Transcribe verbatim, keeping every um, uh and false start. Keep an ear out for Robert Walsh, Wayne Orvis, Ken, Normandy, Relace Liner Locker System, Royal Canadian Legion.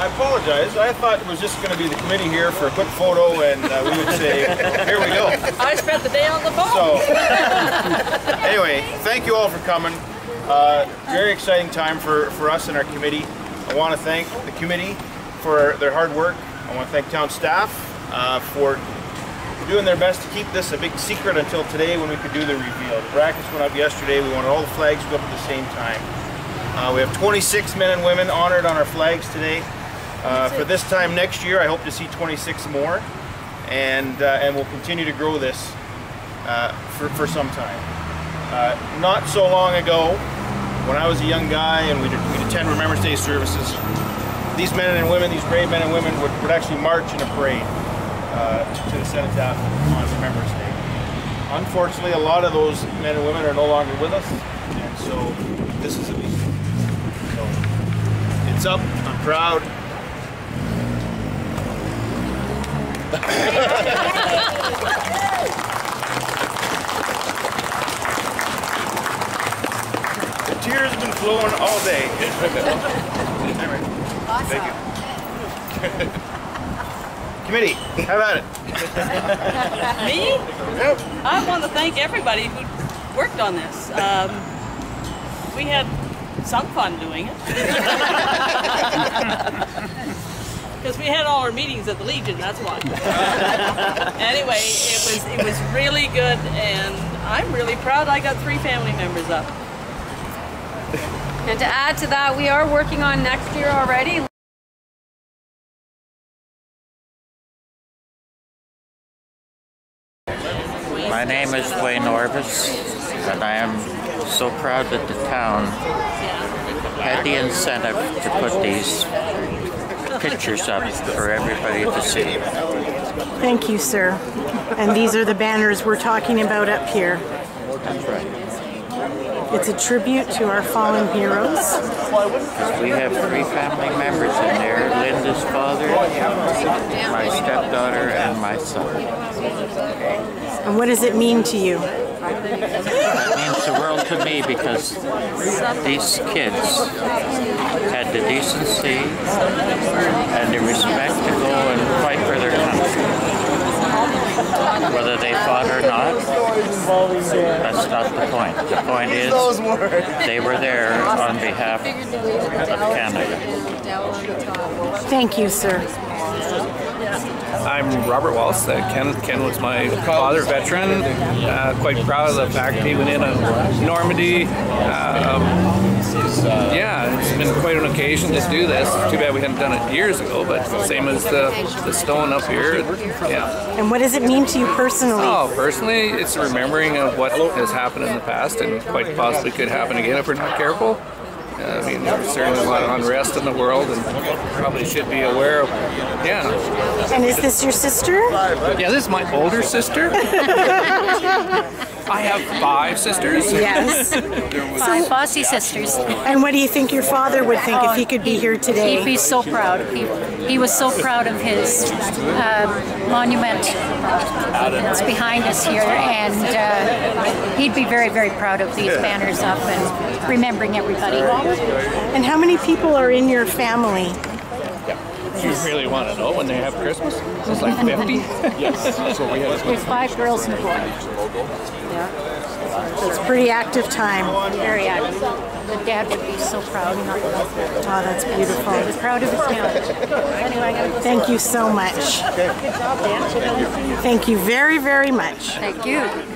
I apologize. I thought it was just going to be the committee here for a quick photo, and uh, we would say, here we go. I spent the day on the phone. So, anyway, thank you all for coming. Uh, very exciting time for, for us and our committee. I want to thank the committee for their hard work. I want to thank town staff uh, for doing their best to keep this a big secret until today when we could do the reveal. The brackets went up yesterday. We wanted all the flags to go up at the same time. Uh, we have twenty-six men and women honored on our flags today. Uh, for this time next year, I hope to see twenty-six more, and uh, and we'll continue to grow this uh, for, for some time. Uh, not so long ago, when I was a young guy and we'd, we'd attend Remembrance Day services, these men and women, these brave men and women would, would actually march in a parade uh, to the cenotaph on Remembrance Day. Unfortunately, a lot of those men and women are no longer with us, and so this is a big thing. It's up. I'm proud. The tears have been flowing all day. Anyway, awesome. Thank you. Committee, how about it? Me? Yep. I want to thank everybody who worked on this. Um, we had some fun doing it. Because we had all our meetings at the Legion, that's why. Anyway, it was it was really good, and I'm really proud I got three family members up. And to add to that, we are working on next year already. My name is Wayne Orvis, and I am so proud that the town had the incentive to put these pictures up for everybody to see. Thank you, sir. And these are the banners we're talking about up here. That's right. It's a tribute to our fallen heroes. We have three family members in there, Linda's father, my stepdaughter, and my son. And what does it mean to you? It means the world to me because these kids had the decency and the respect to go and fight for their country. Whether they fought or not, that's not the point. The point is they were there on behalf of Canada. Thank you, sir. I'm Robert Walsh. Uh, Ken, Ken was my father, veteran. Uh, quite proud of the fact he went in on Normandy. Uh, yeah, it's been quite an occasion to do this. Too bad we hadn't done it years ago, but same as the, the stone up here. Yeah. And what does it mean to you personally? Oh, personally, it's remembering of what has happened in the past and quite possibly could happen again if we're not careful. Uh, I mean, there's certainly a lot of unrest in the world, and probably should be aware of. Yeah. And is this your sister? Yeah, this is my older sister. I have five sisters. Yes. Five bossy sisters. And what do you think your father would think oh, if he could be he, here today? He'd be so proud. He, he was so proud of his uh, monument that's behind us here, and uh, he'd be very, very proud of these banners up and remembering everybody. And how many people are in your family? You really want to know when they have Christmas? It's like fifty. Yes. So we have five girls and a boy. Yeah. So it's pretty active time. Very active. The dad would be so proud. Oh, that's beautiful. He's proud of his family. Thank you so much. Thank you very, very much. Thank you.